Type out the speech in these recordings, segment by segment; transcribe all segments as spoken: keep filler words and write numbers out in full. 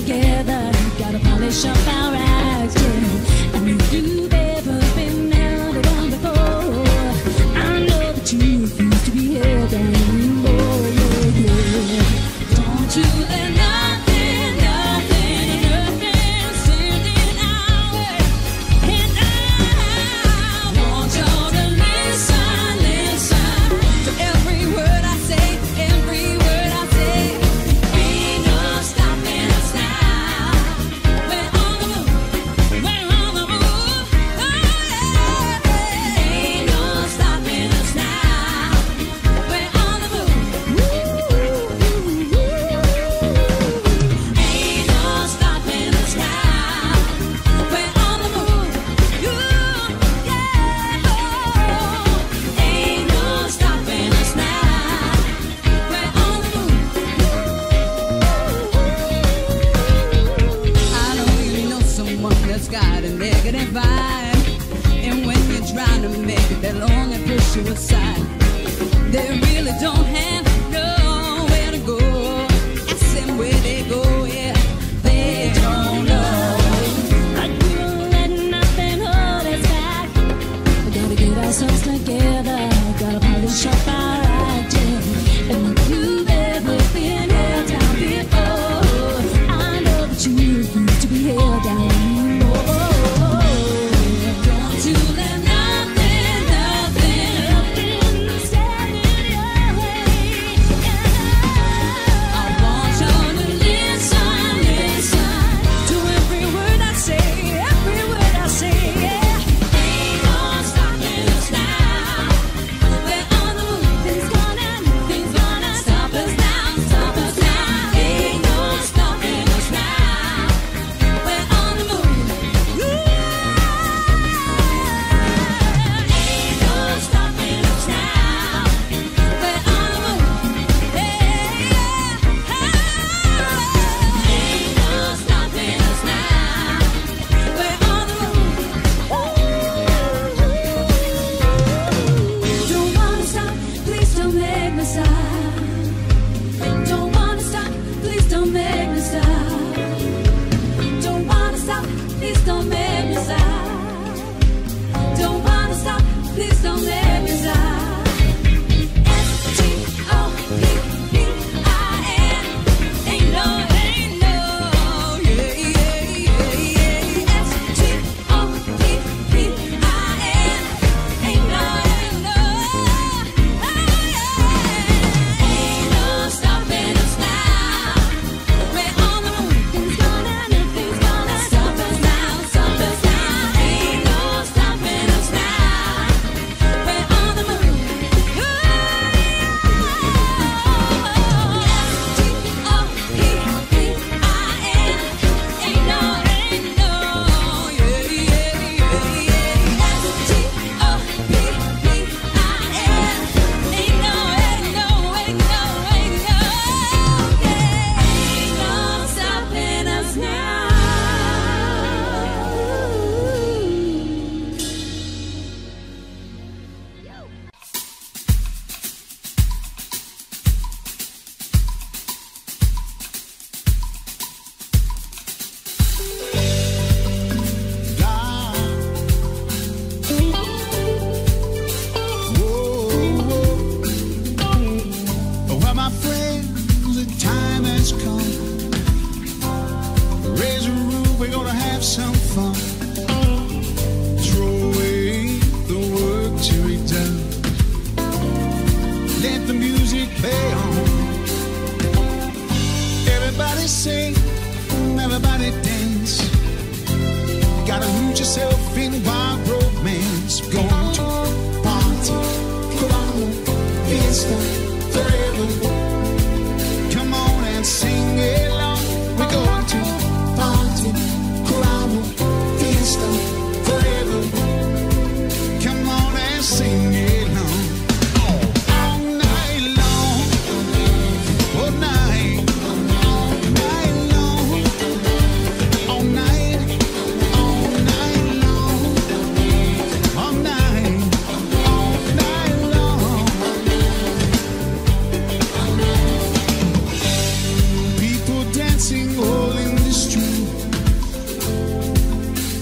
together. Gotta polish up our eyes, yeah. I mean, if you've ever been held down before, I know that you refuse to be held down anymore, yeah, yeah. Don't you let nothing, nothing, nothing stand in our way. And I want y'all to listen, listen to every word I say, every word. Got a negative vibe, and when you're trying to make it, they'll only push you aside. They really don't have nowhere to go. Ask them where they go, yeah, they don't know. But we don't let nothing hold us back. We gotta get ourselves together. Gotta polish up our idea. And if you've ever been held down before, I know that you refuse to be held down. I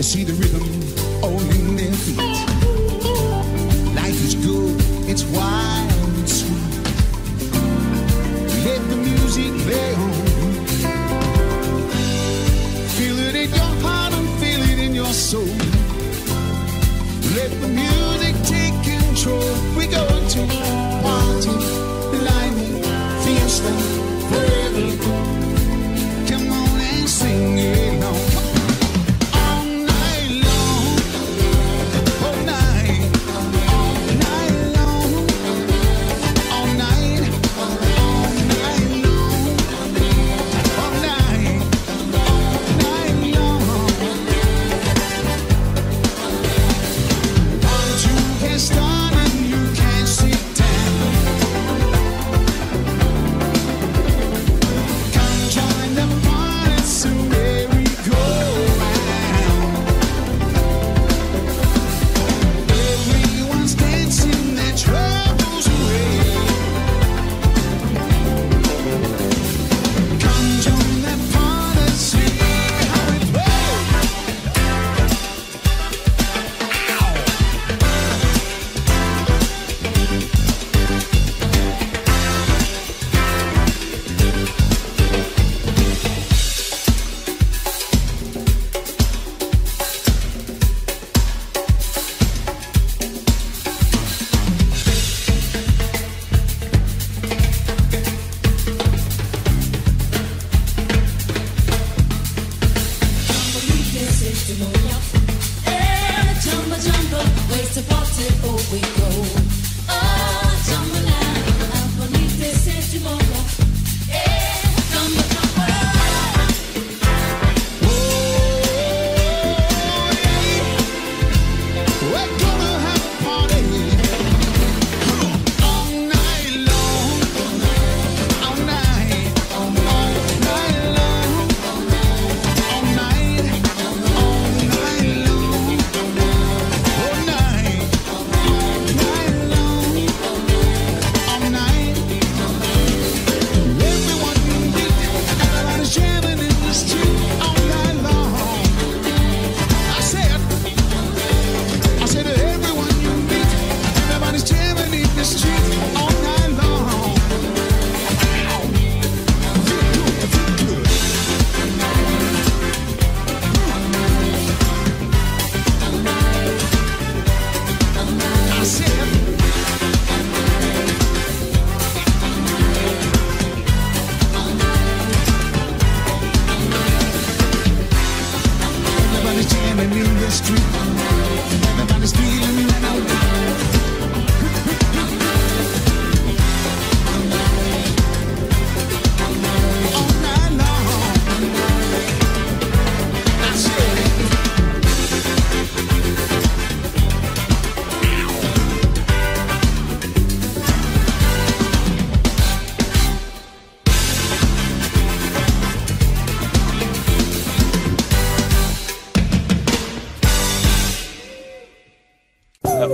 see the rhythm all in their feet. Life is good, it's wild, it's sweet. Let the music play on. Feel it in your heart and feel it in your soul. Let the music take control. We go to party, lightning, fiesta, forever.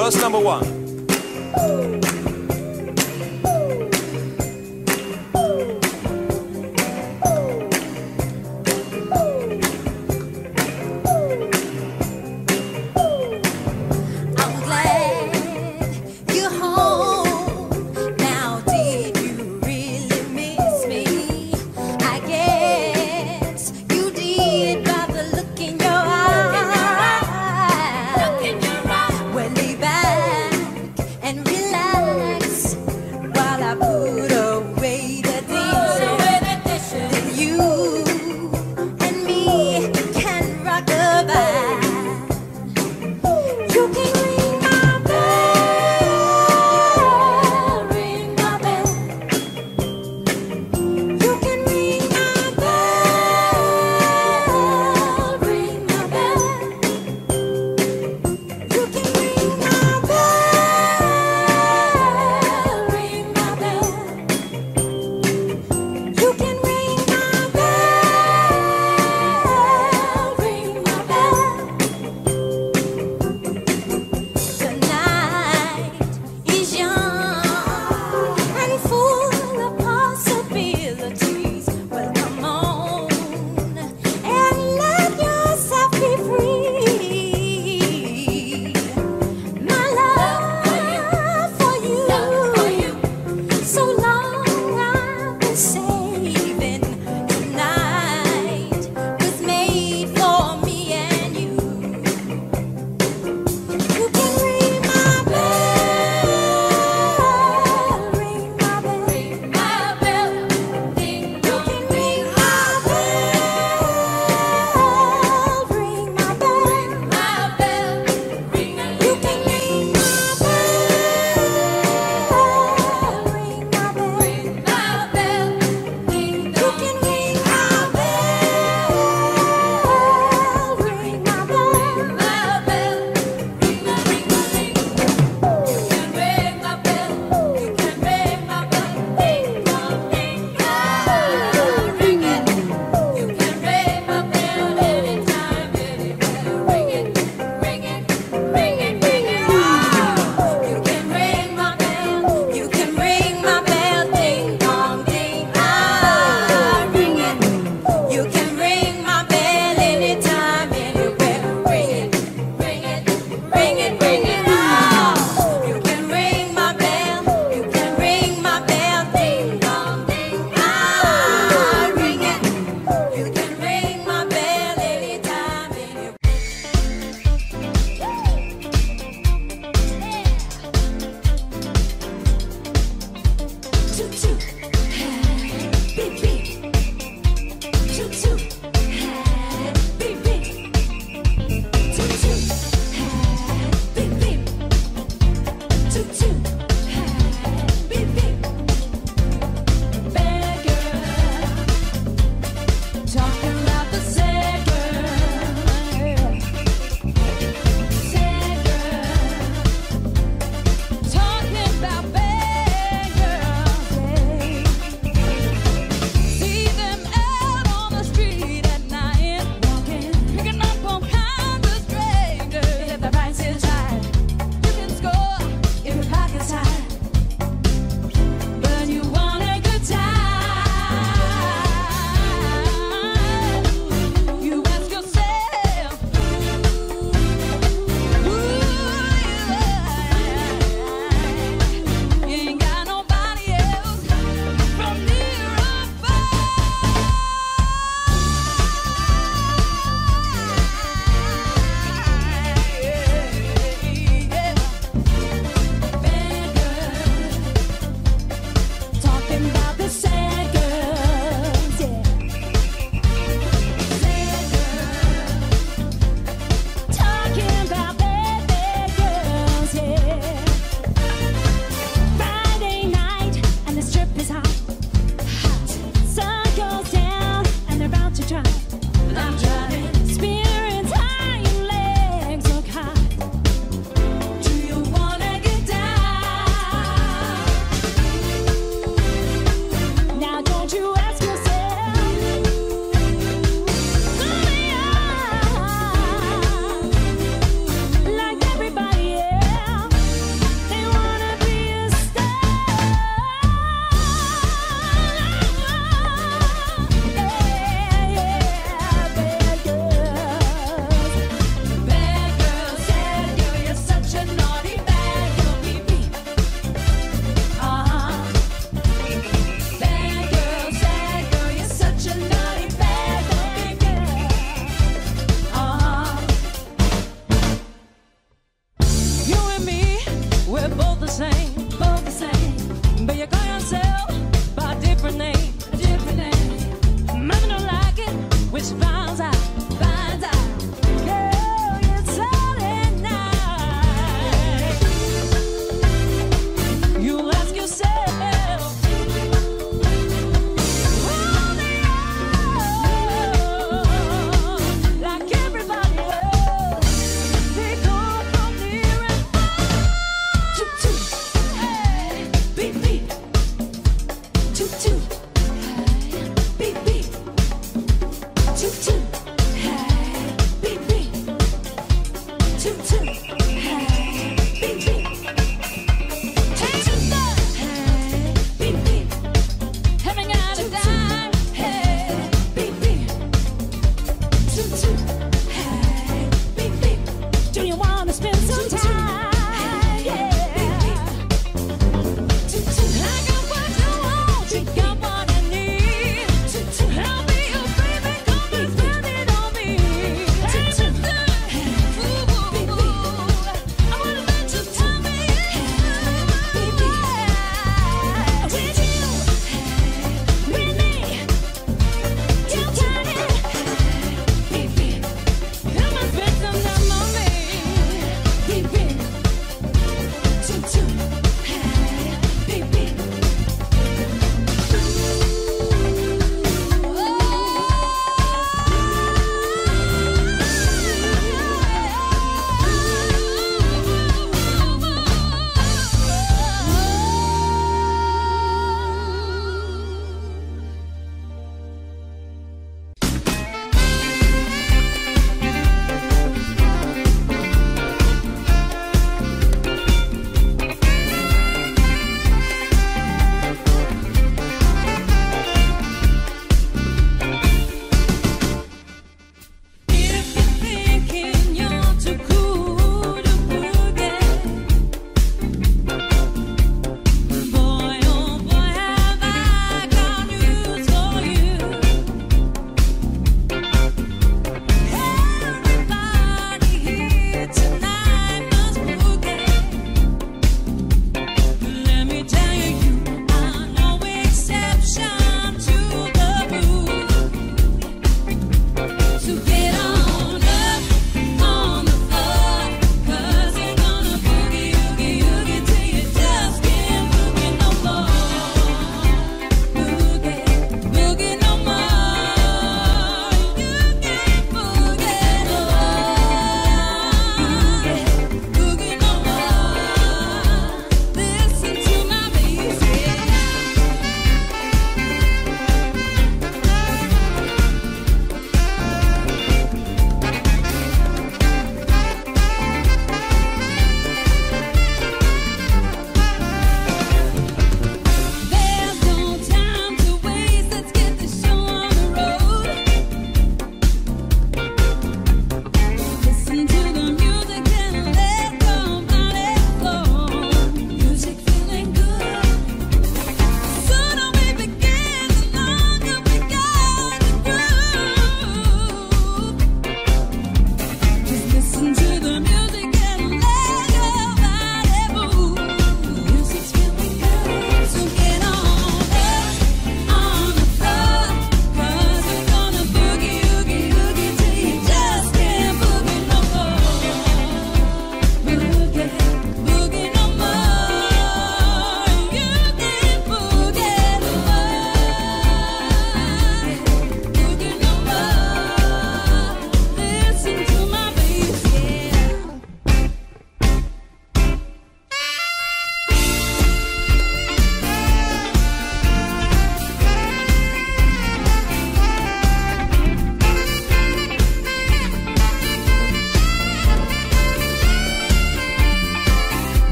Verse number one. And relax.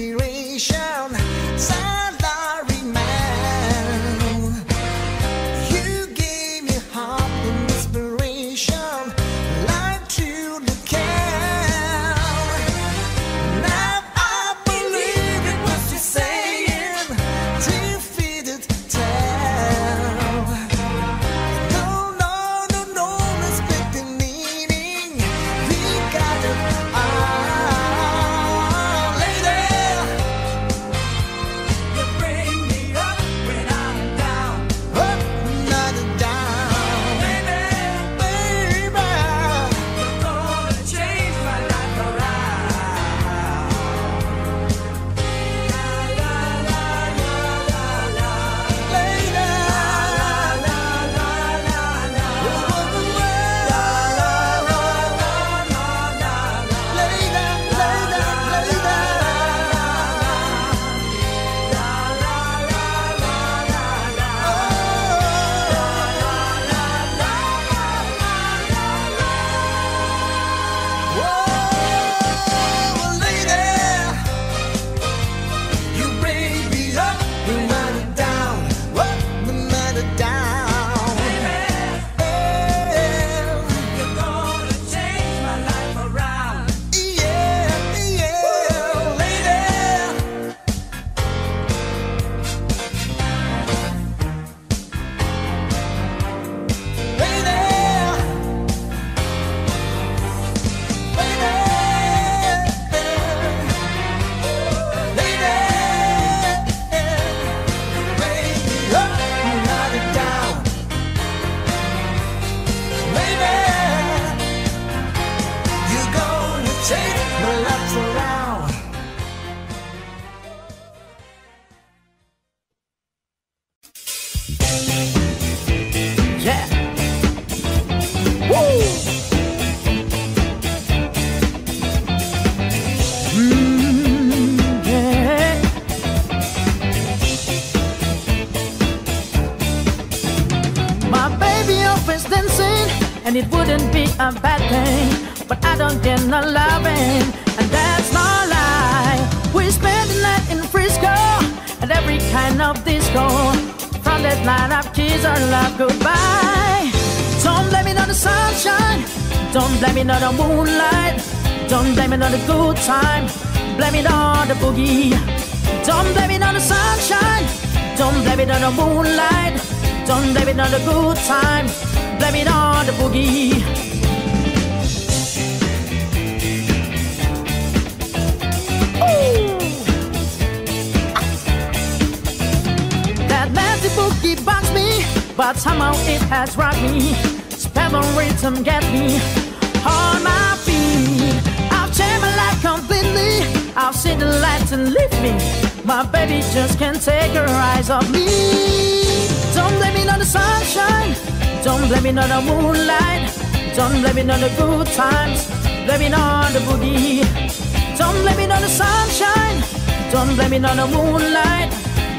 consideration, salaryman. You gave me hope and inspiration, light to the candle. Now I believe in what you're saying, defeated tell. No, no, no, no, respect the meaning, we got it all. And it wouldn't be a bad thing, but I don't get no loving, and that's no lie. We spend the night in Frisco, at every kind of disco. From that night up, kiss our love goodbye. Don't blame it on the sunshine, don't blame it on the moonlight, don't blame it on the good time, blame it on the boogie. Don't blame it on the sunshine, don't blame it on the moonlight, don't blame it on the good time, blame it on the boogie. Ooh. That magic boogie bugs me, but somehow it has rocked me. Spell and rhythm get me on my feet. I've changed my life completely. I've seen the lights and leave me. My baby just can't take her eyes off me. Don't blame it on the sunshine, don't blame it on the moonlight, don't blame it on the good times, blame it on the boogie. Don't blame it on the sunshine, don't blame it on the moonlight,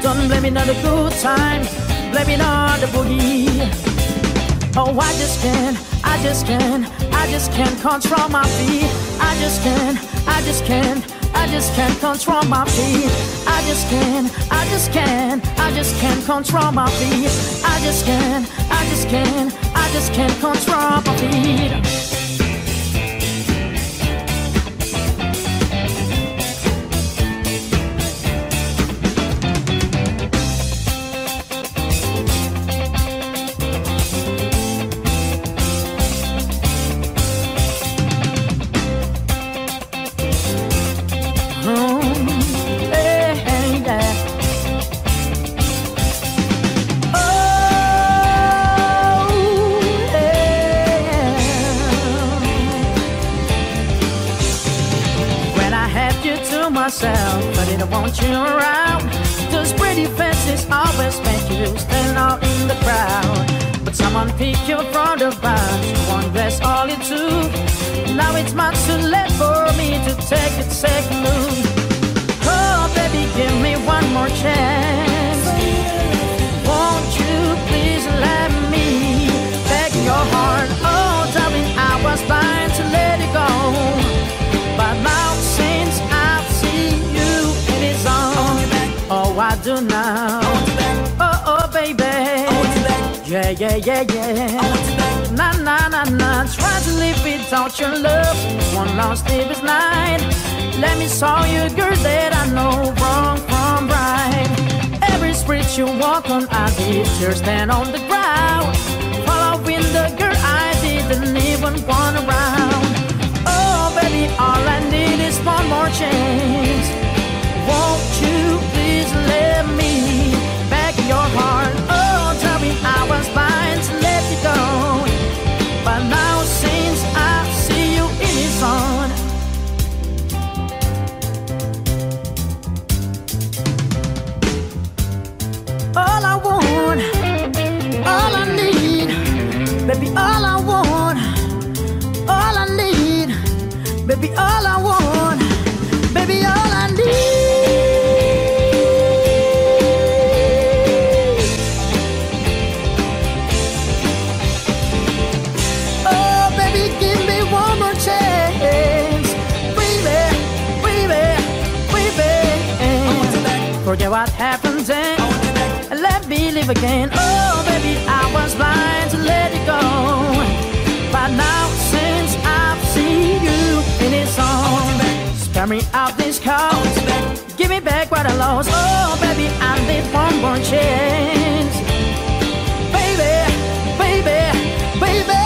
don't blame it on the good times, blame it on the boogie. Oh, I just can't, I just can't, I just can't control my feet. I just can't, I just can't, I just can't control my feet. I just can't, I just can't, I just can't control my feet. I just can't, I just can't, I just can't control my feet. Myself, but I don't want you around. Those pretty faces always make you stand out in the crowd. But someone picked you from the bunch, one that's all it took. Now it's much too late for me to take a second look. Oh, baby, give me one more chance. Won't you please let me take your heart? Oh, darling, I was blind to let it go, but now since I've seen you do now. I want you back. Oh, oh, baby. I want you back. Yeah, yeah, yeah, yeah. I want you back. Nah, nah, nah, nah. Try to live without your love. One lost sleepless night. Let me show you, girl, that I know wrong from right. Every street you walk on, I did tears stand on the ground. Following the girl, I didn't even want around. Oh, baby, all I need is one more chance. Won't you please let me back in your heart? Oh, tell me I was blind to let you go, but now since I see you in his own. All I want, all I need, baby, all I want, all I need, baby, all I want, baby, all I need. Forget what happened then, and let me live again. Oh, baby, I was blind to let it go, but now since I've seen you in his song, spare me out this cost, give me back what I lost. Oh, baby, I need one more chance. Baby, baby, baby.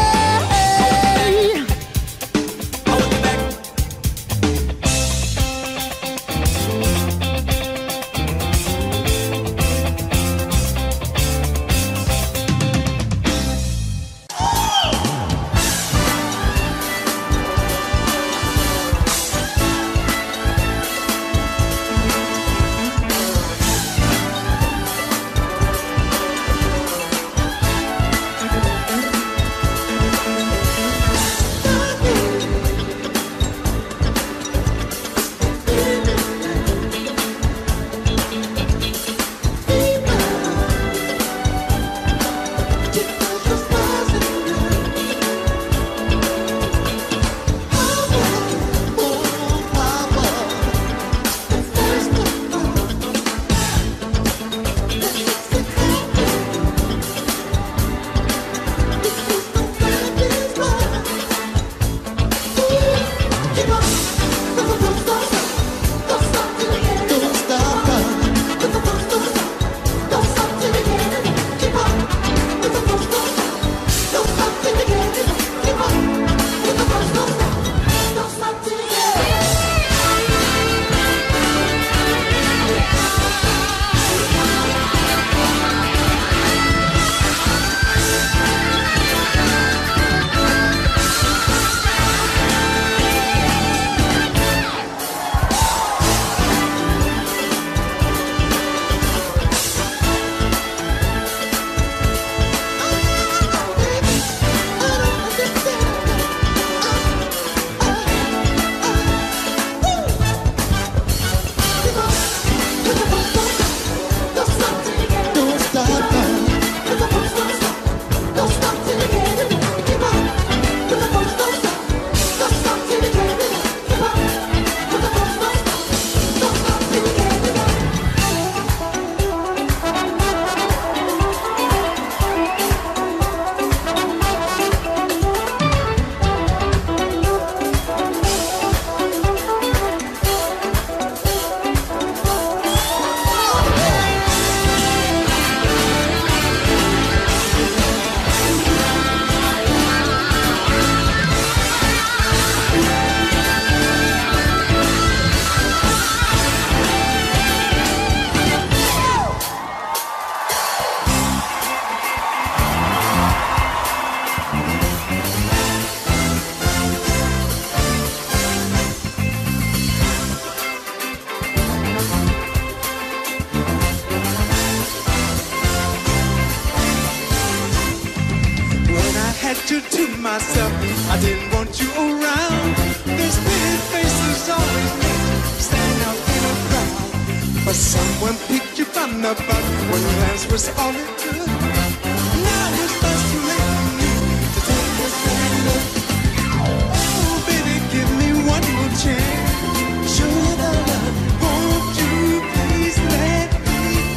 Should I love? Won't you please let me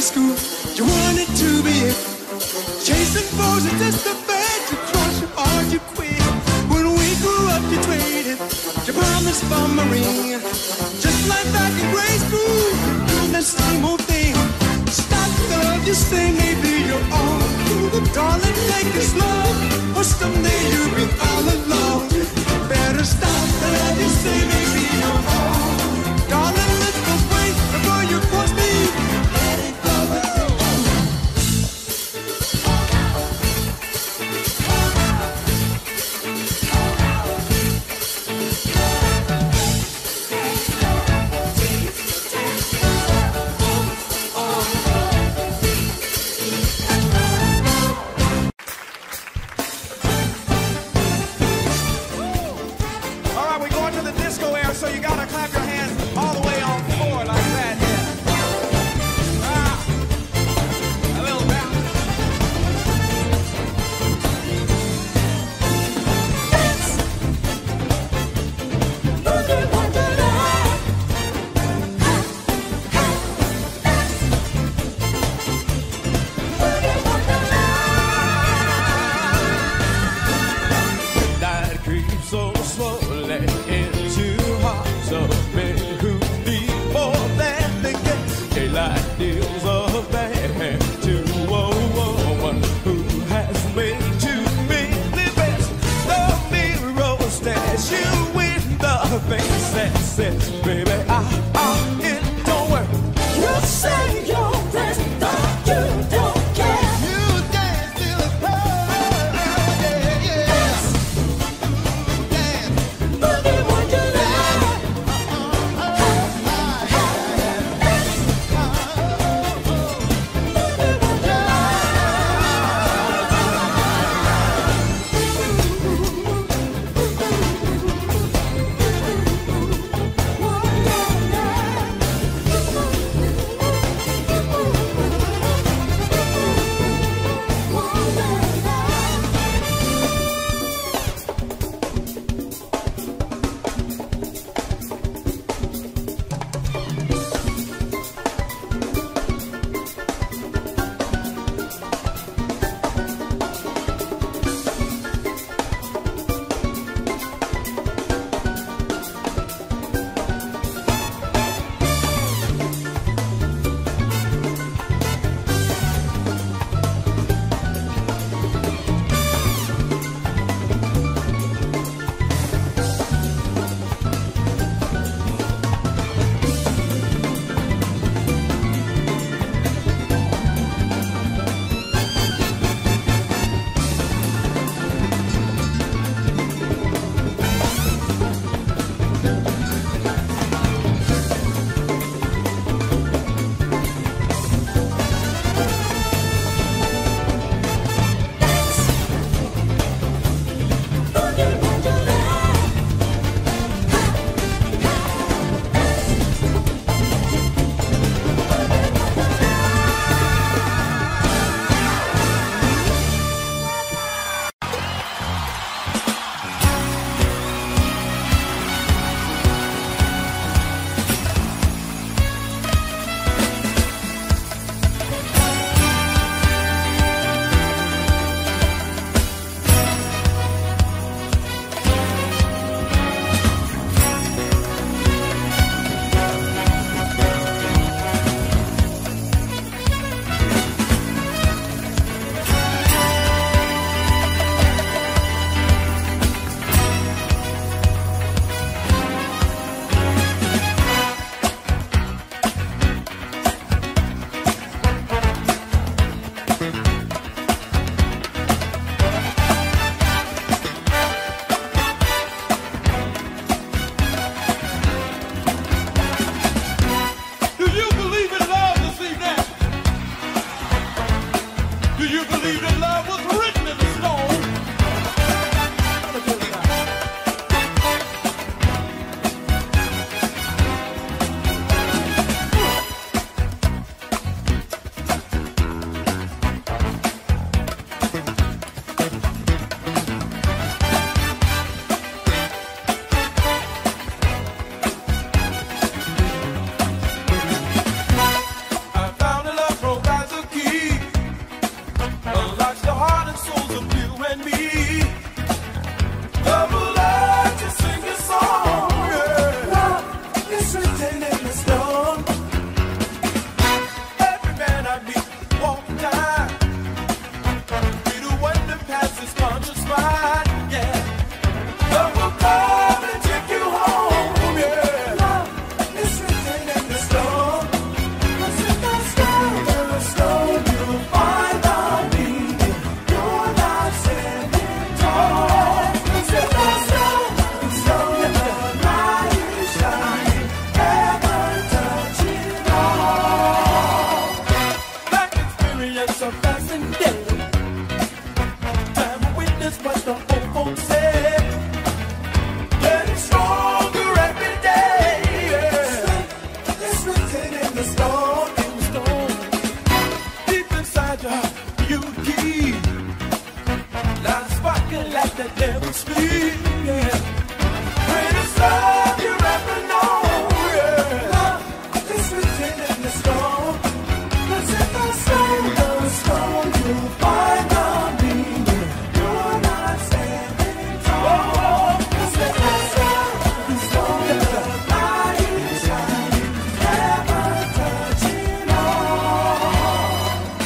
Sunday school, you wanted to be it. Chasing foes and disadvantage, you crush them or you quit. When we grew up, you traded your promise for my ring. Just like back in grade school, you do the same old thing. Stop love, you say maybe you're all cool. Darling, take this love, or someday you'll be all alone. Better stop love, you say maybe you're all. Darling, let go wait before you cross me. Let it go. All right, we're going to the disco.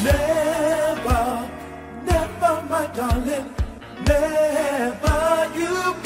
Never, my darling, never you.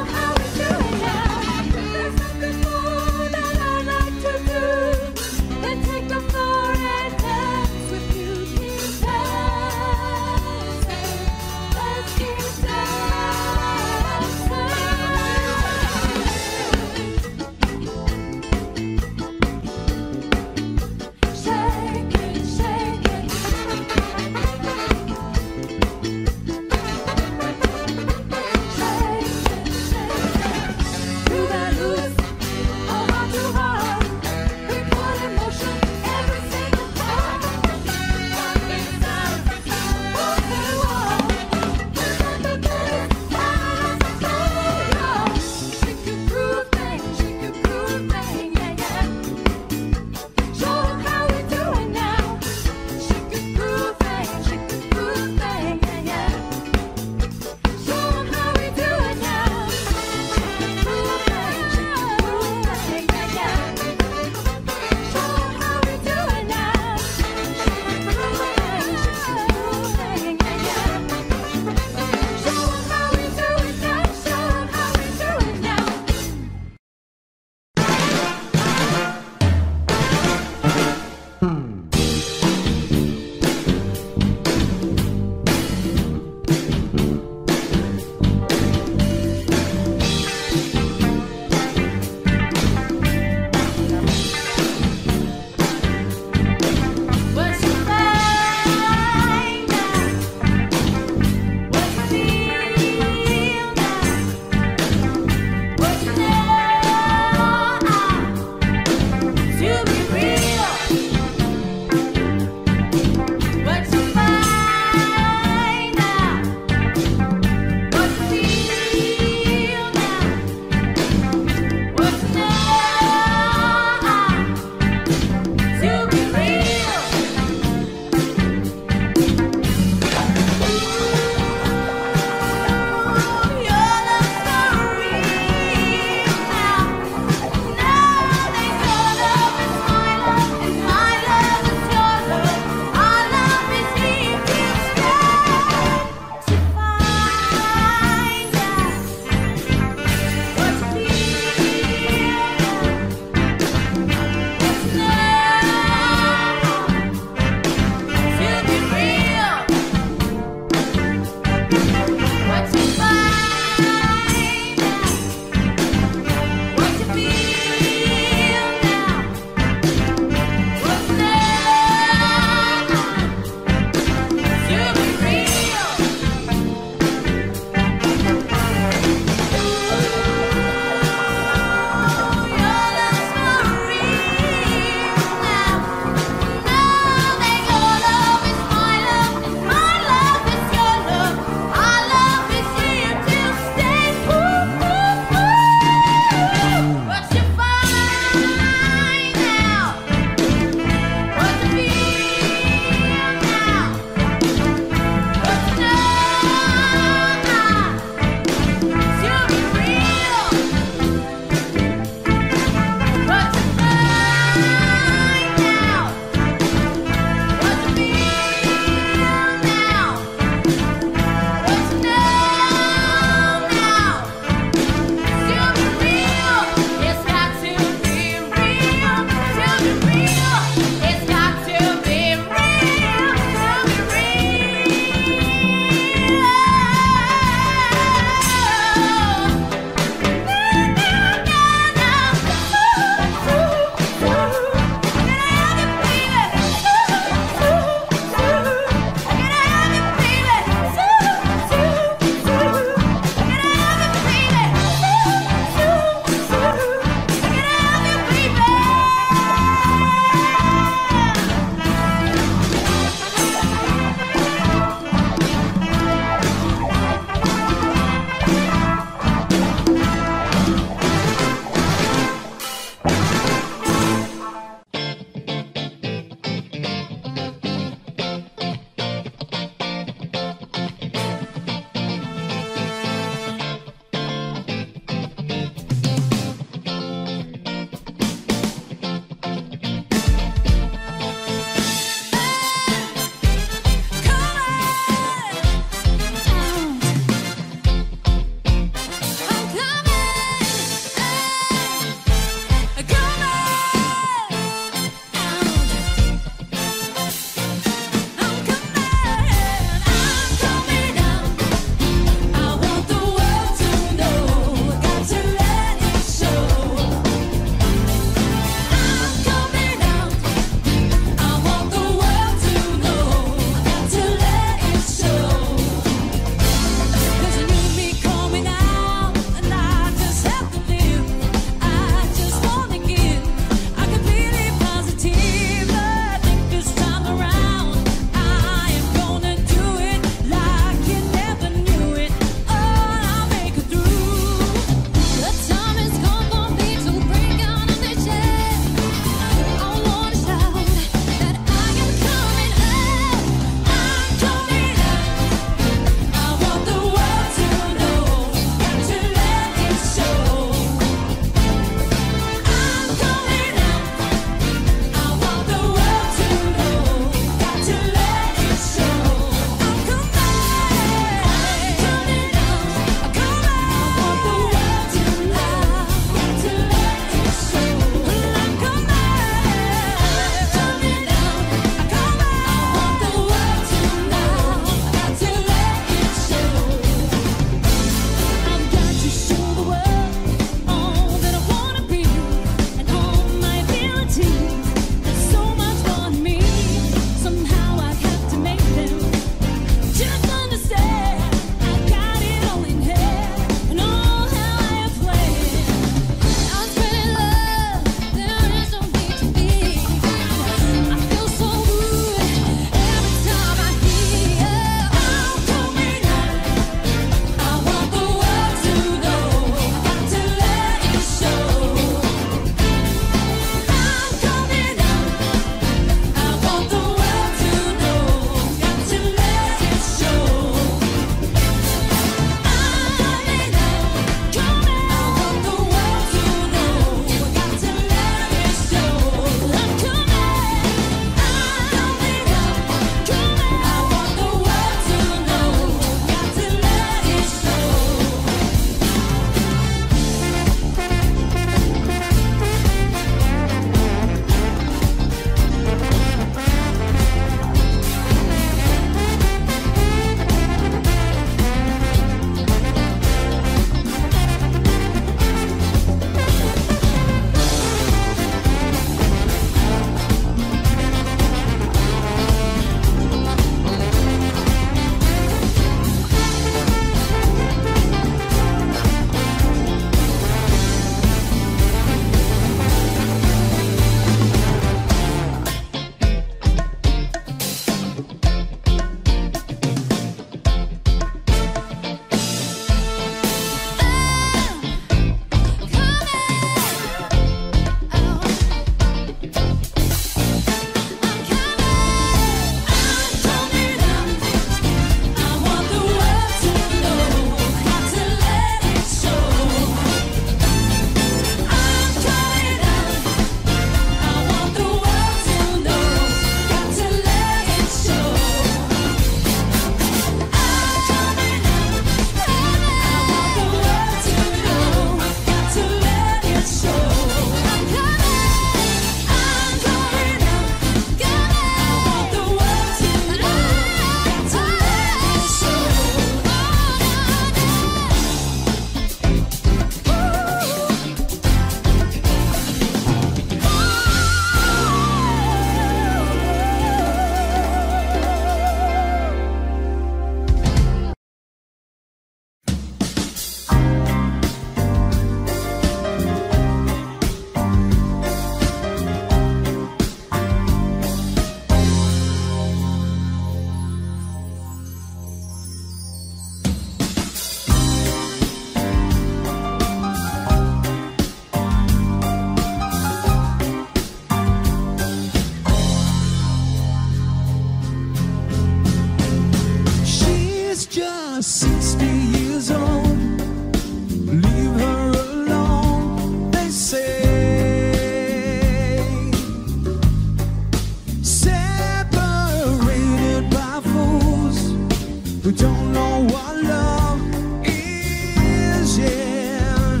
who don't know what love is yet.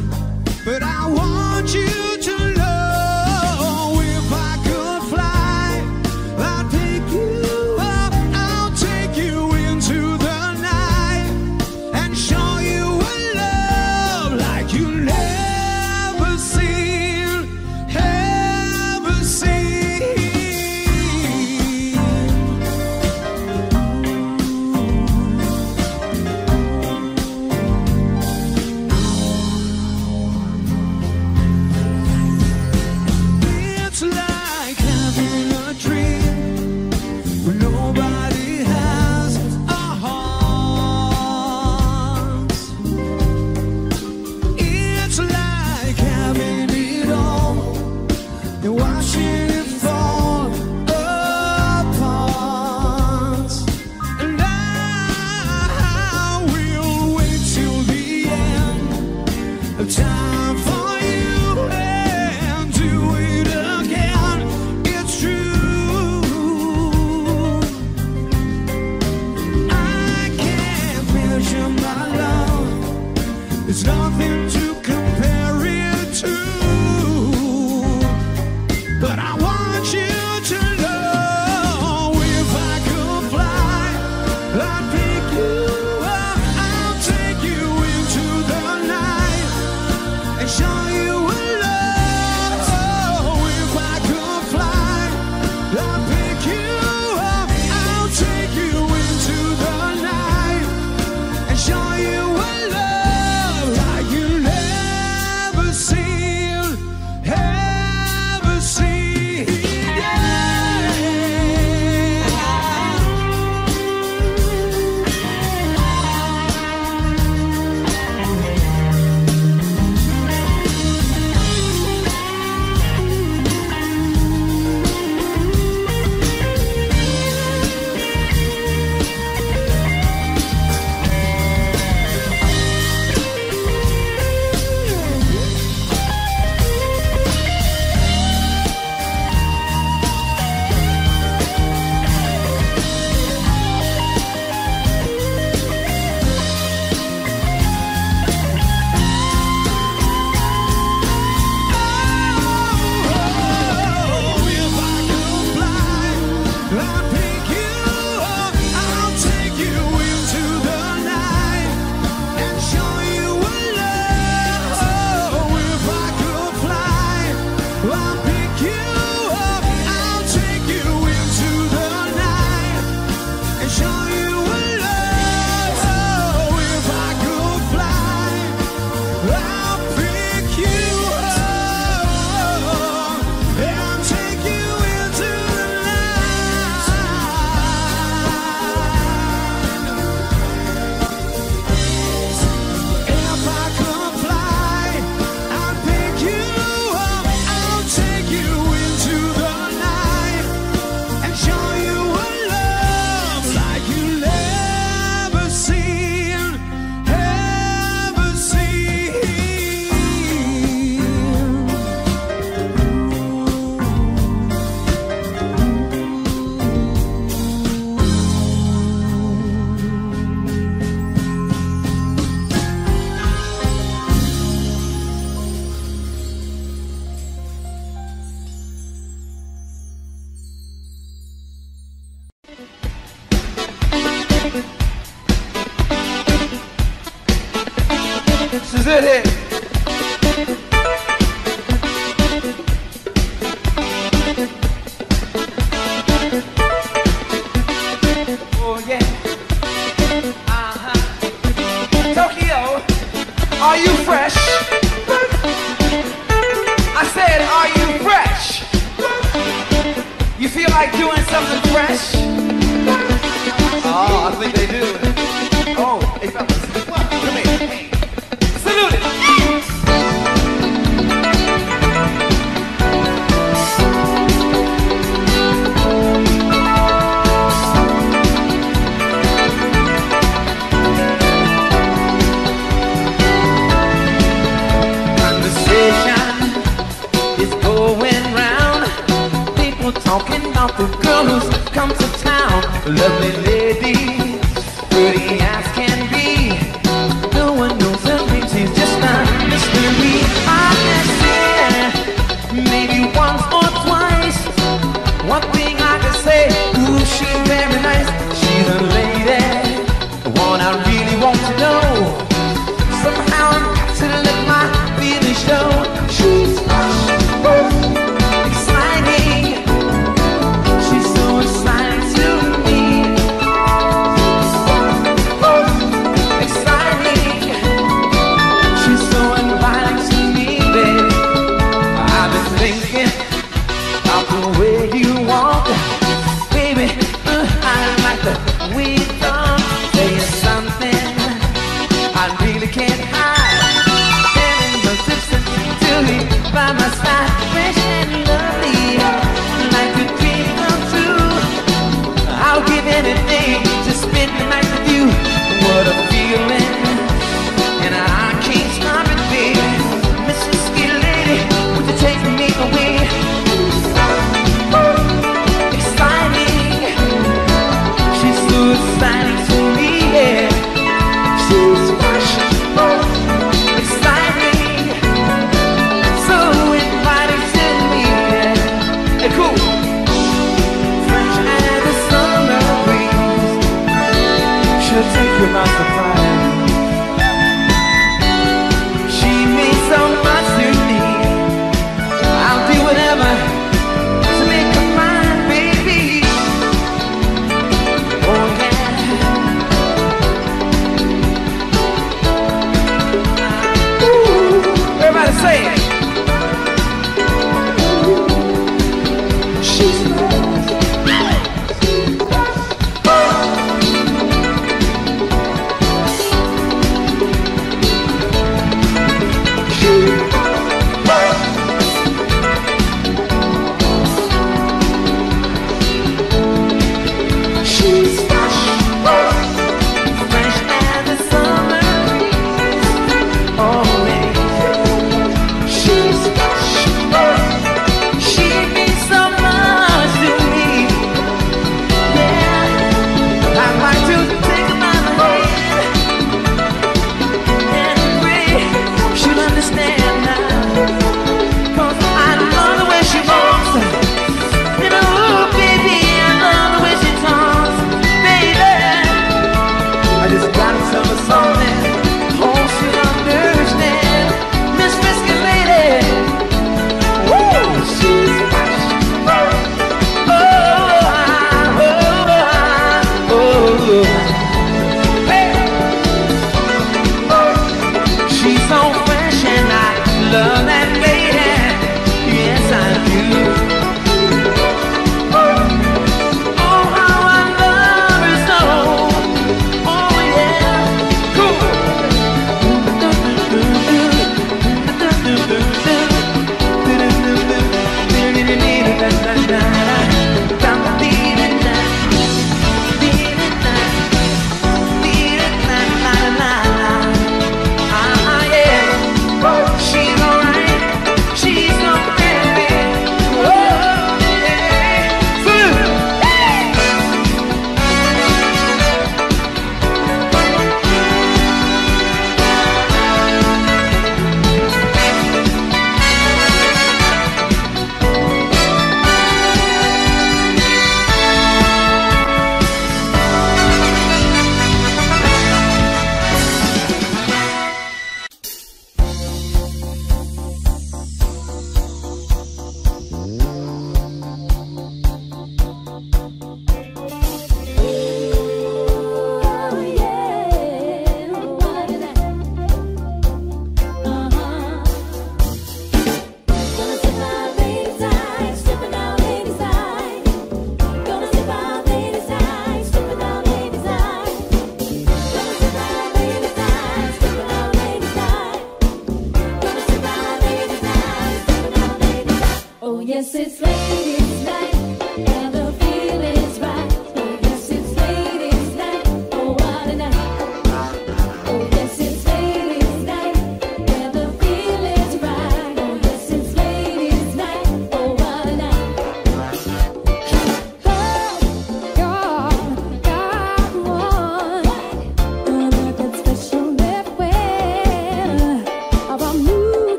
But I want you to know, if I could fly, I'd pick you up. I'll take you into the night and show you a love like you never seen, ever seen. Time for you and do it again. It's true, I can't measure my love. There's nothing to compare it to. But I want you to know, if I could fly, I'd pick you up. I'll take you into the night and show you a love. Oh, if I could fly, I'd pick you up. I'll take you into the night and show you a love like you never seen, ever seen. This is it. Oh yeah. Uh-huh. Tokyo, are you fresh? I said, are you fresh? You feel like doing something fresh? Oh, I think they do. Oh, they felt talking about the girl who's come to town. Lovely lady, pretty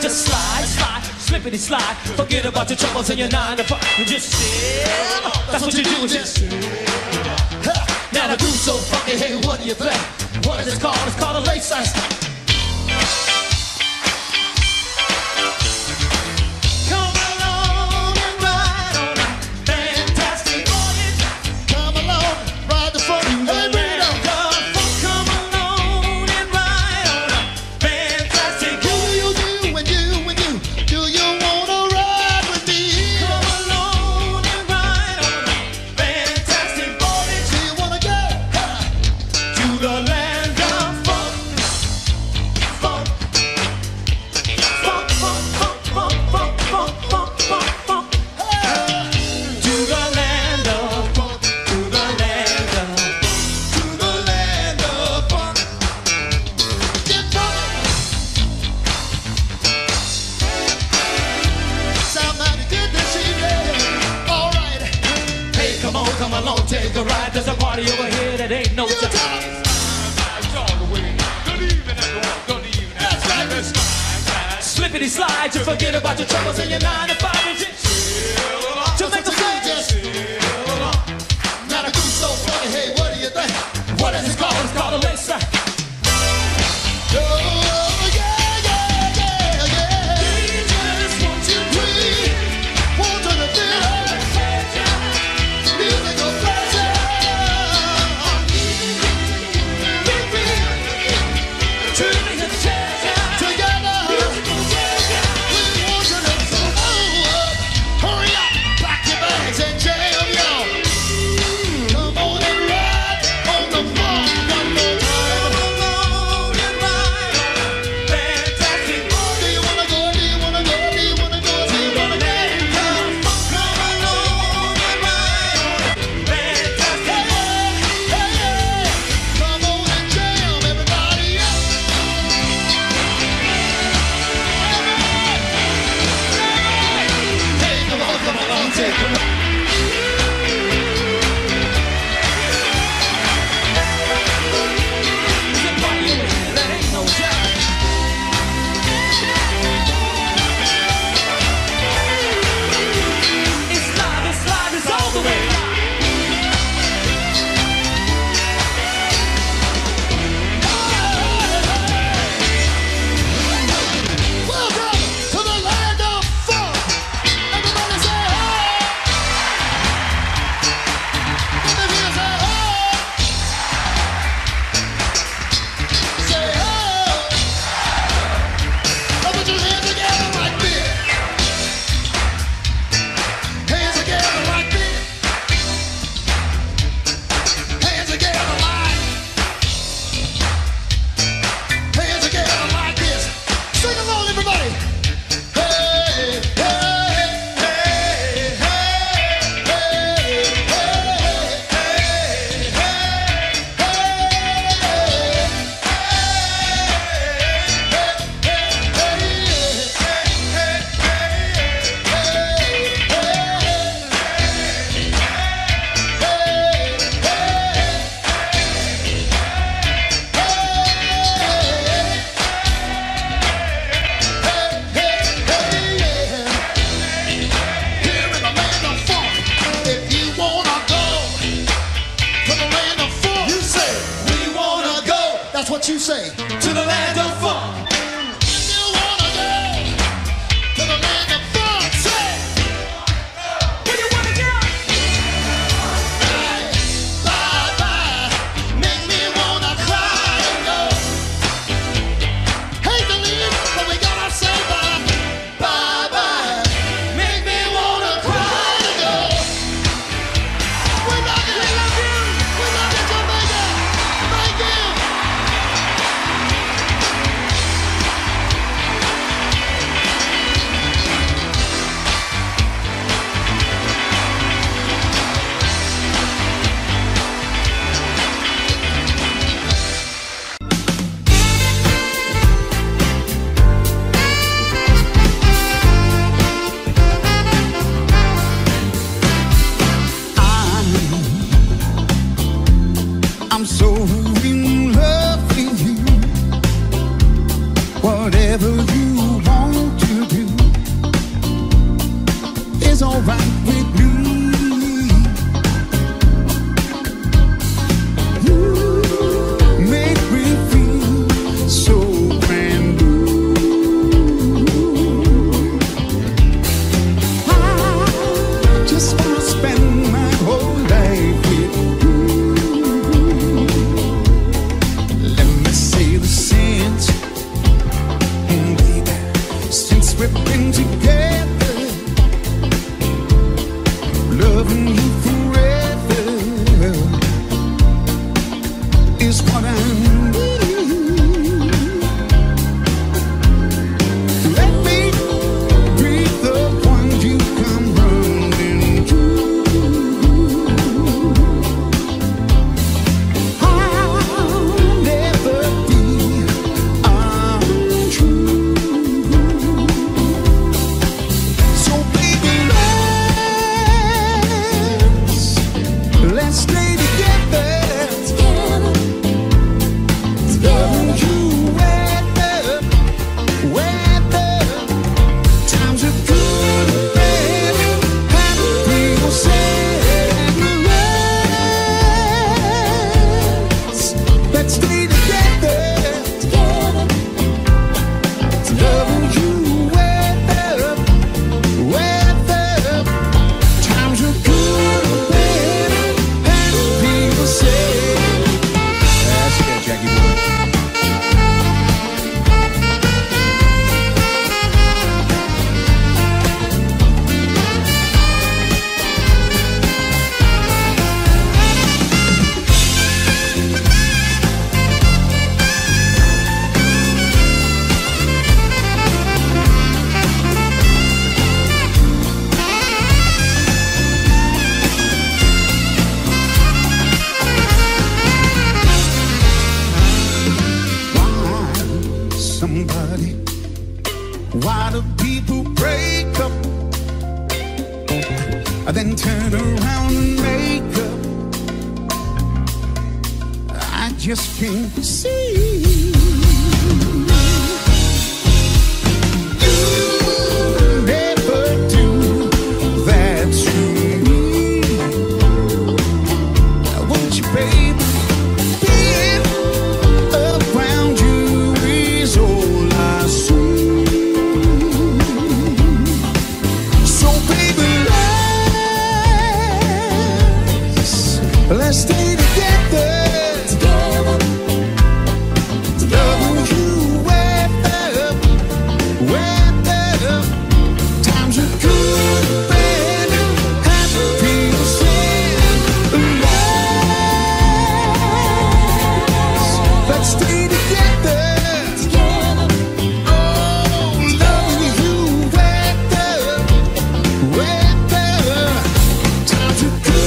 Just slide, slide, slippity slide. Forget about your troubles and your nine to five. You just chill. That's what you do. Just chill. Now the groove's so funky. Hey, what do you think? What is it called? It's called a late side. To make a change. take. You say to the land of fun. If you wanna go to the land of fun, say if you wanna go. Bye bye bye, make me wanna cry and go. Hate to leave, but we gotta say bye bye bye, make me wanna cry and go. We love you, we love you, we love you, Jamaica. Thank you. Why do people break up? I then turn around and make up. I just can't see. Let's stay together. Together. Together. Don't you wrap that up, wrap that up. Times are good, bad, happy, sad, alive. Let's stay together. Together. Oh, don't you wrap that up, wrap that up. Times are good.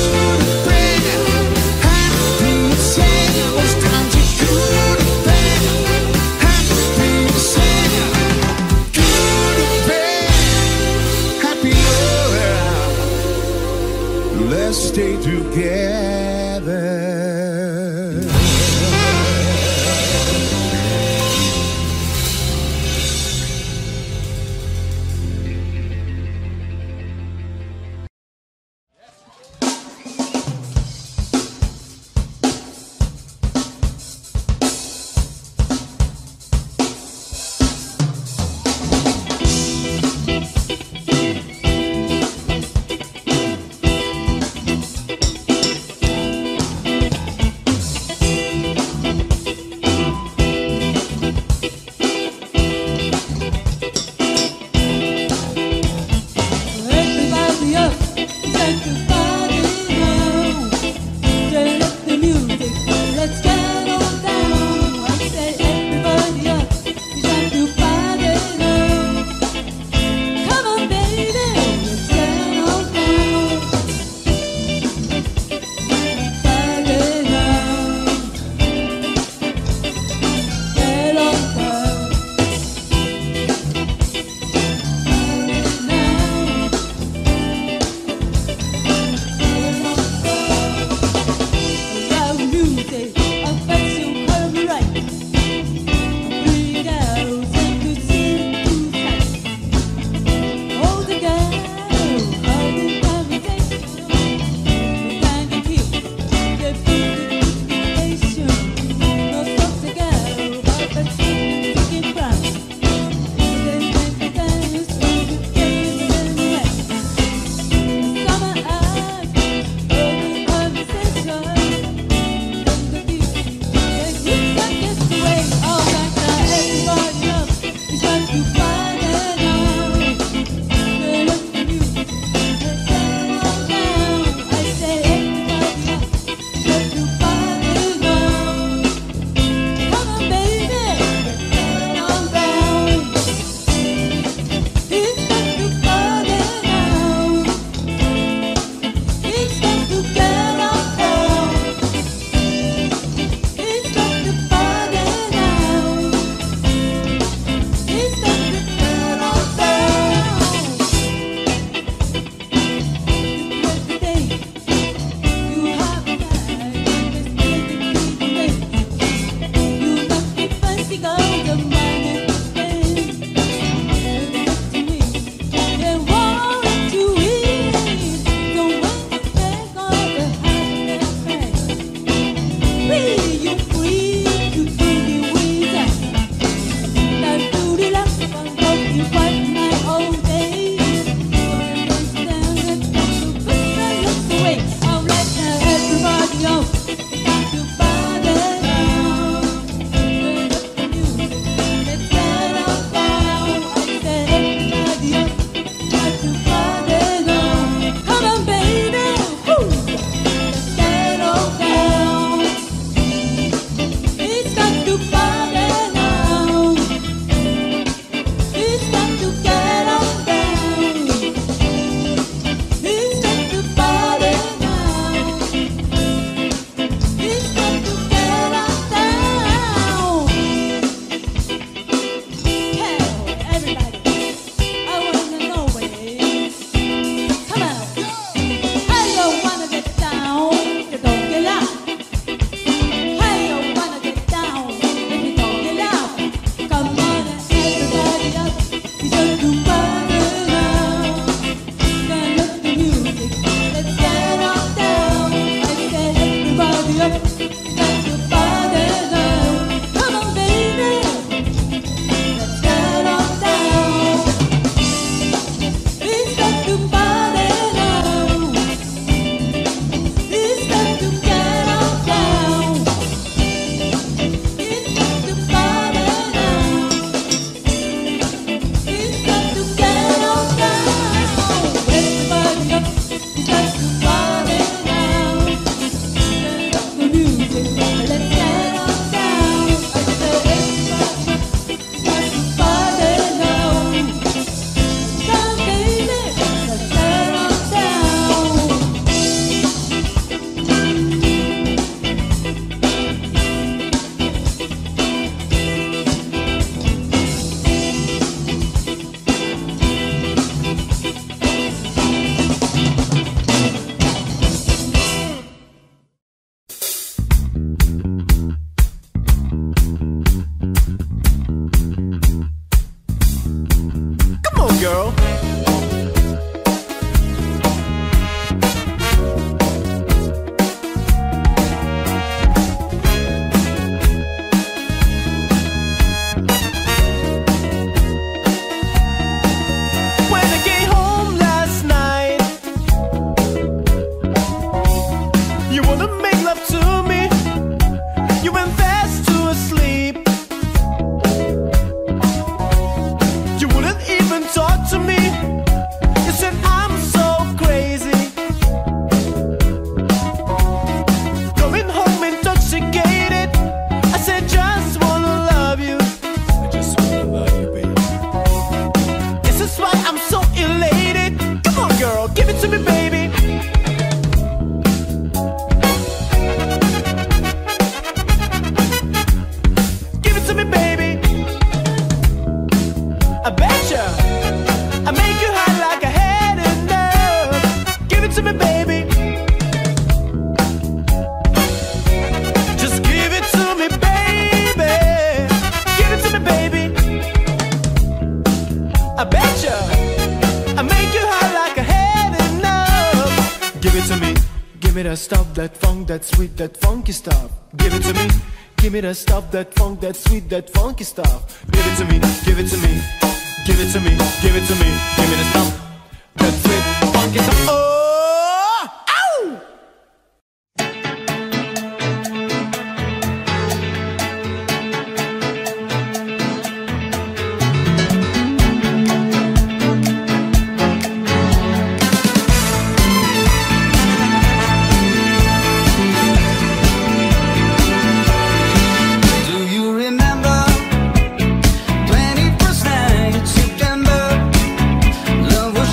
Let's stay together. Thank you. I bet you I make you hot like I had enough. Give it to me, give me that stuff, that funk, that sweet, that funky stuff. Give it to me, give me that stuff, that funk, that sweet, that funky stuff. Give it to me, give it to me, give it to me, give it to me, give me the stuff, that sweet, funky stuff. Oh. Love was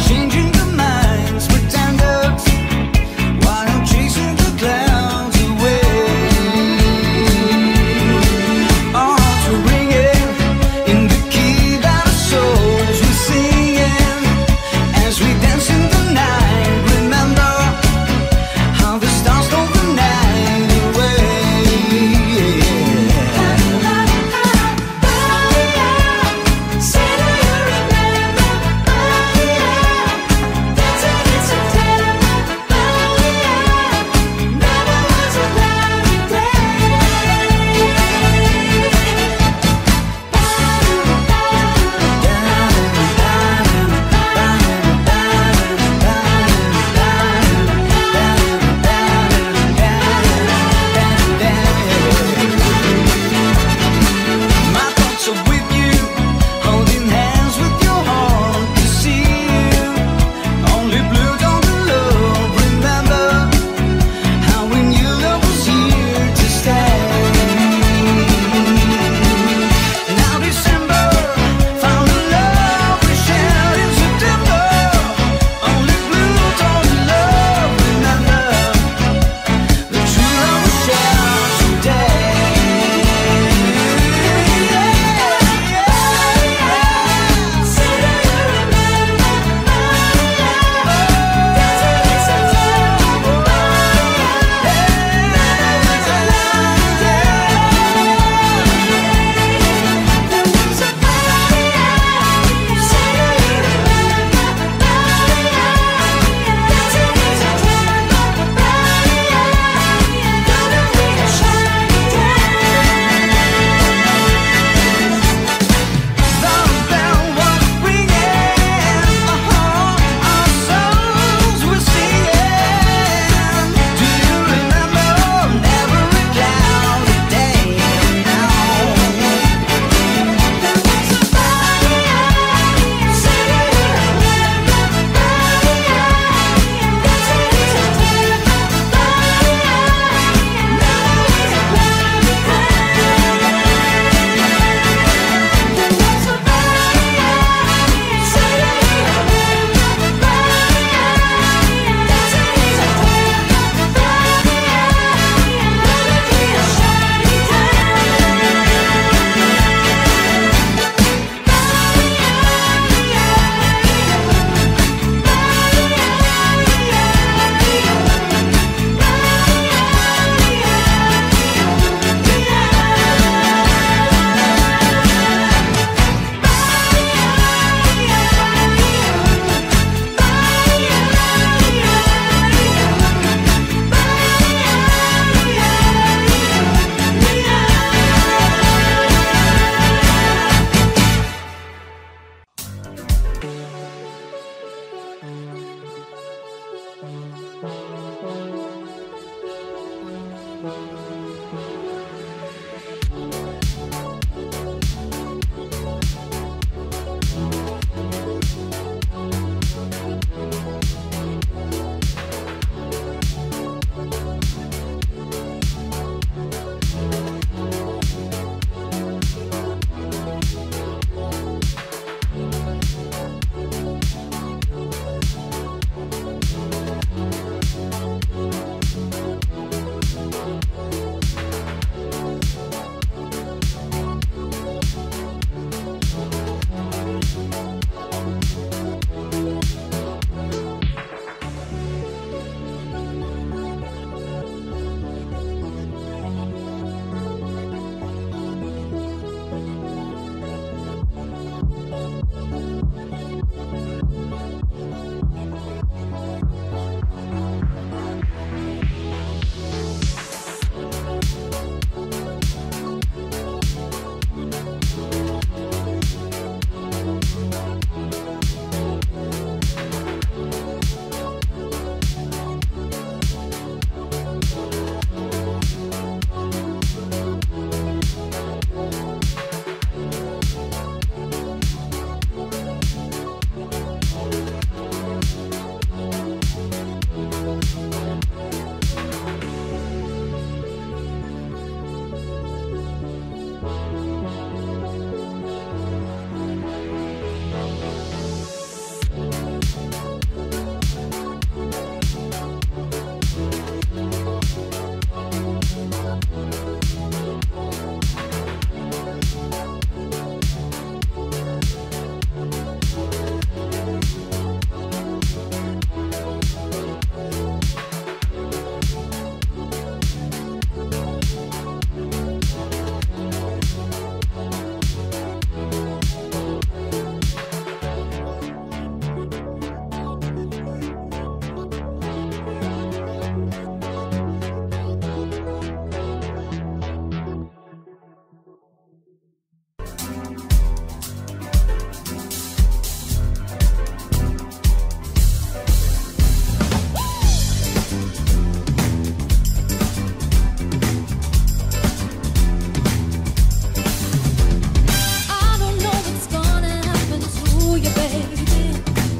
you, baby,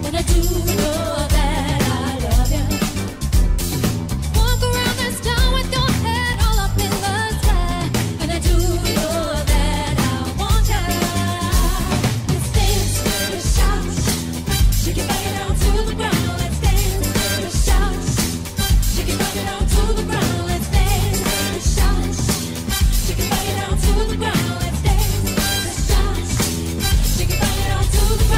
and I do know that I love you. Walk around this town with your head all up in the sky, and I do know that I want you. Let's dance, girl, shout, shake it back down to the ground. Let's dance, girl, shout, shake it back down to the ground. Let's dance, girl, shout, shake it back down to the ground. Let's dance, girl, shout, shake it back down to the ground.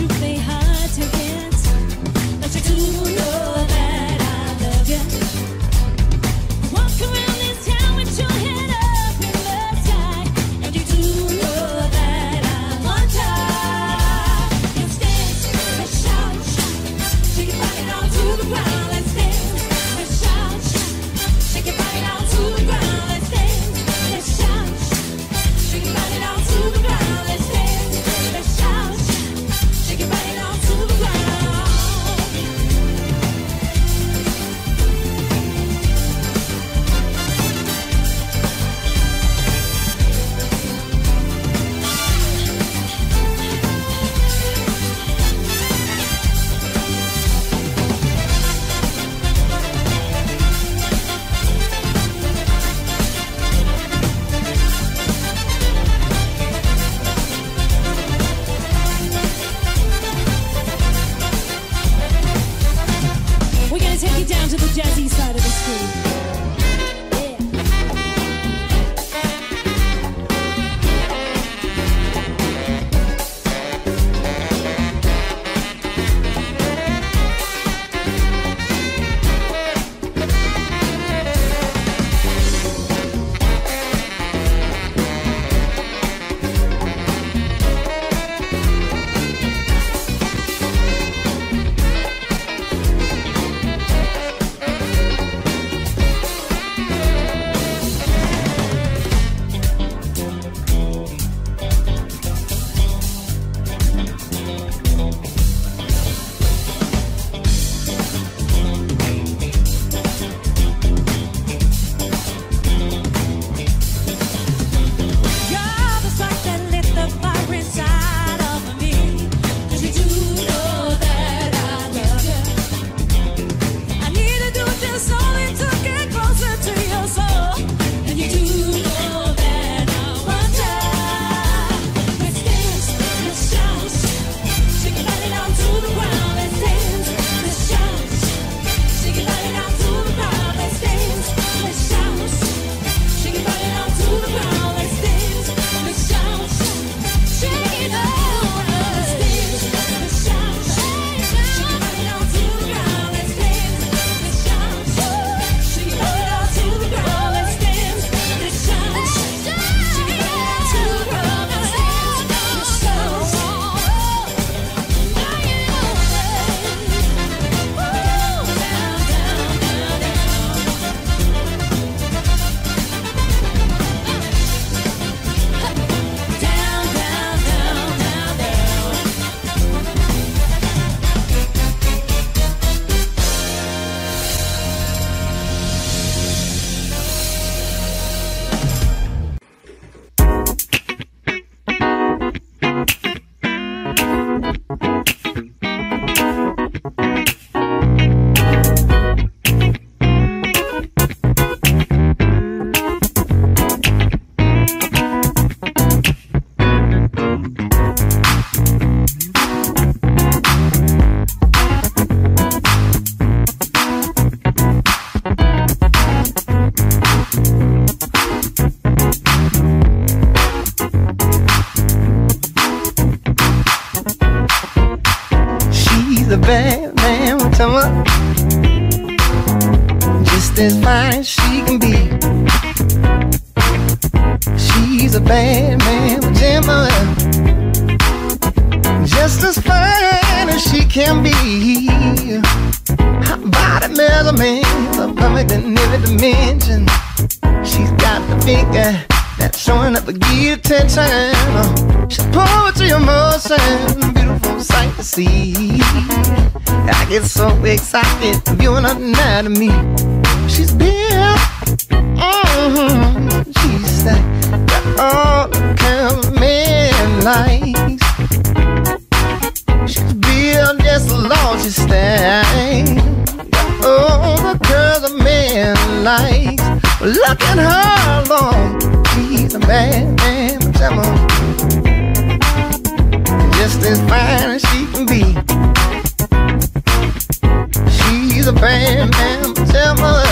To play hard to get, but you do know that I love you. Walk around this town with your head up in the sky, and you do know that I want you. Let's dance, let's shout, shake your body down to the ground. Let's dance, let's shout, shake your body down to the ground. Let's dance, let's shout, shake your body down to the ground. Let's dance, let's shout. Take it right on to the ground. We're gonna take you down to the jazzy side of the street. Yeah. You're the spark that lit the fire inside of me, 'cause you do know that I love you. I need to do this only to get closer to your soul, and you do know that I want you. Let's dance, let's shout, shake your body down to the ground. Let's dance, let's shout, shake your body down to the ground. Let's dance, let's shout, shake your body down to the ground. Let's dance, let's shout, shake it down. Let's dance, let's shout, shake your body down to the ground. Let's dance, let's shout, shake your body down to the ground. Let's dance, let's shout, shake your body down to the ground. Let's dance, let's shout. She's a bad man, tell her. Just as fine as she can be. She's a bad man, Gemma. Just as fine as she can be. Her body measurements are perfect in every dimension. She's got the figure that showing up again ten times. She's poetry in motion, beautiful sight to see. I get so excited viewing her anatomy. She's built, mm-hmm. she's like got all the kind of man likes. She's built just as long as she stays. Got all the girls a man likes. Look at her, Lord, she's a bad man, Gemma. Just as fine as she can be. She's a bad man, Gemma.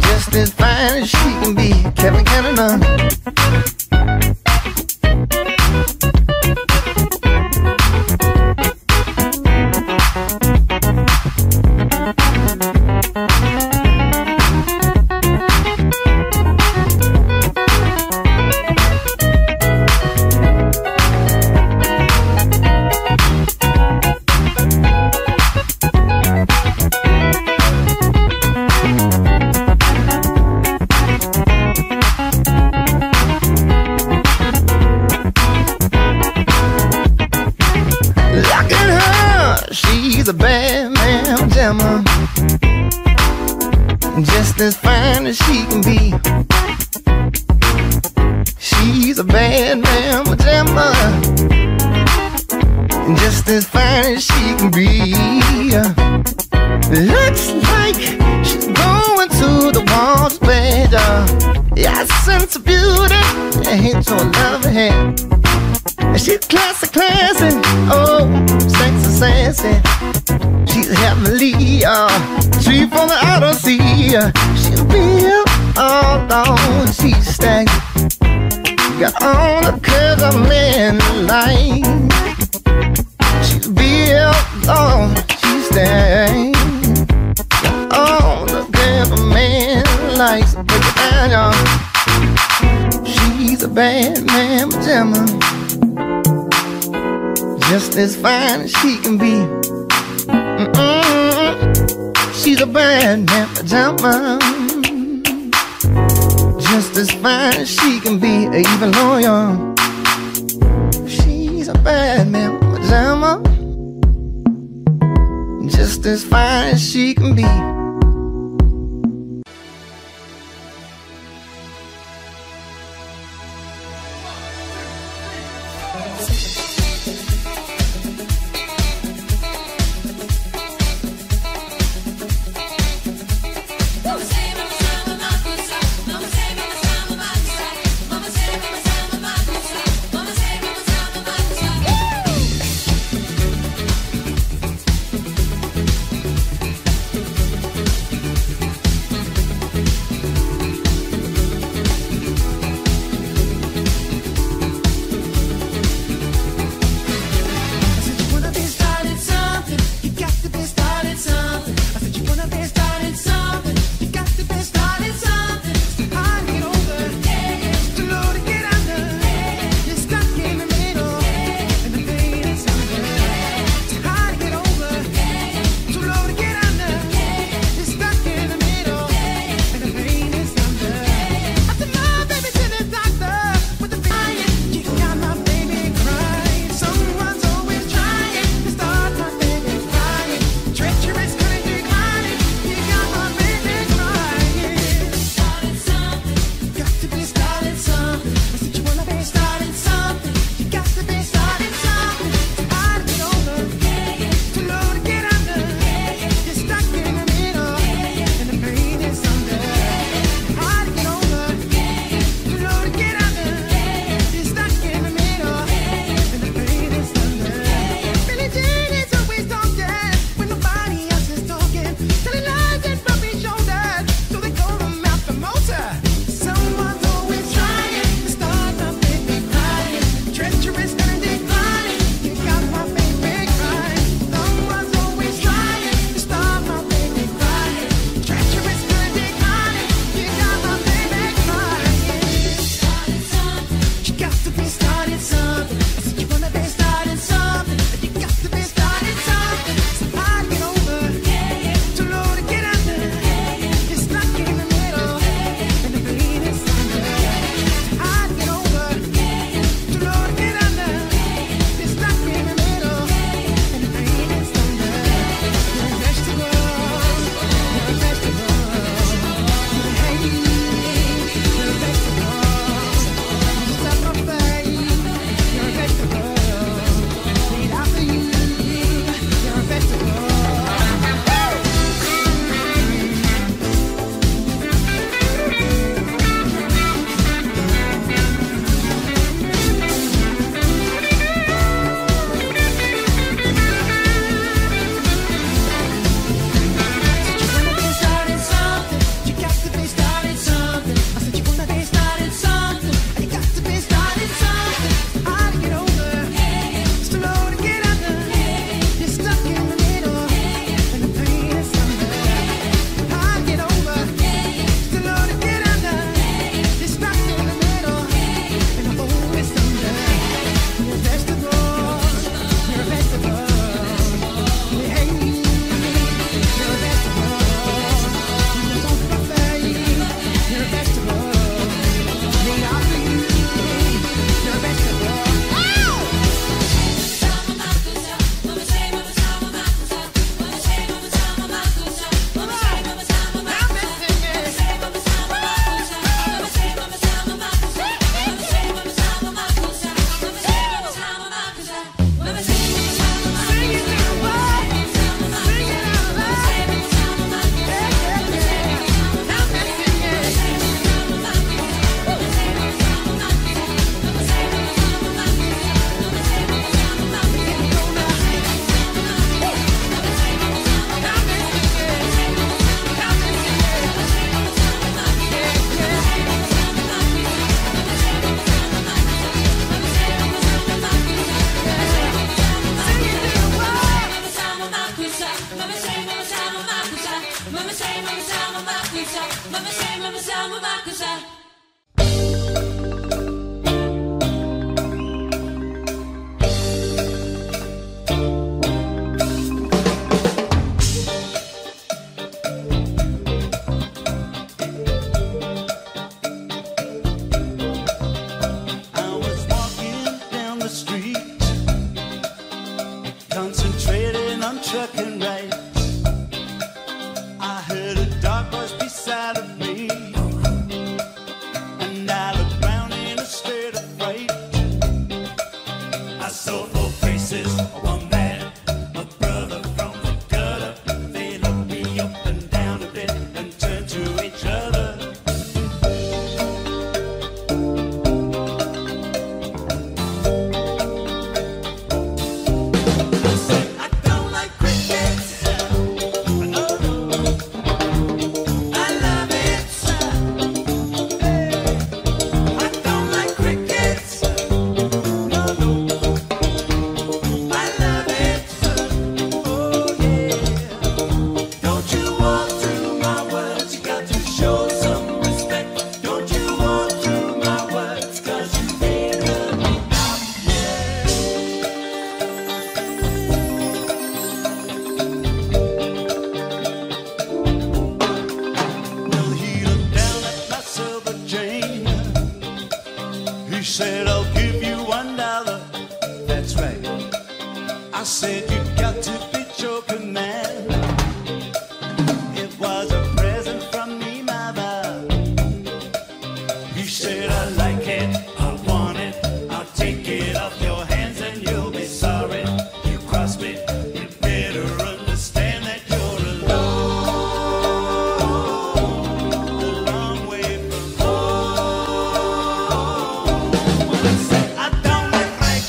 Just as fine as she can be. Kevin Cannon. She's a bad man, Gemma. Just as fine as she can be. She's a bad man, Gemma. Just as fine as she can be. Looks like she's going to the walls, baby. Yeah, I sense of beauty that hits your loving hand. She's classic, classy, oh, sexy, sassy. She's heavenly, uh, she from the outer sea. She's built all alone, she's stacked. Got all the curves of men like. She's built alone, she's stacked. Got all the curves of men likes. She's a bad man, Gemma. Just as fine as she can be. Mm-mm. She's a bad man pajama. Just as fine as she can be, even loyal. She's a bad man pajama. Just as fine as she can be. You said, I'll give you one dollar. That's right. I said, you got to fit your command. It was a present from me, mother. You said, I like it, I want it. I'll take it off your hands and you'll be sorry. You crossed me. You better understand that you're alone. A long way from home. I said, I don't like it.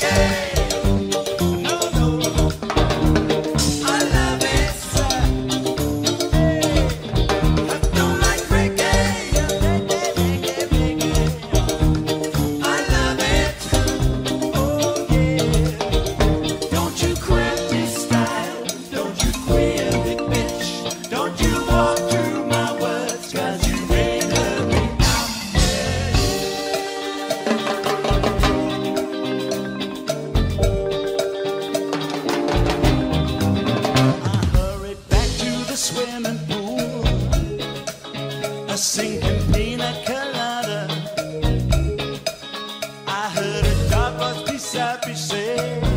Swimming pool, a sinking pina colada. I heard a dog voice beside me say.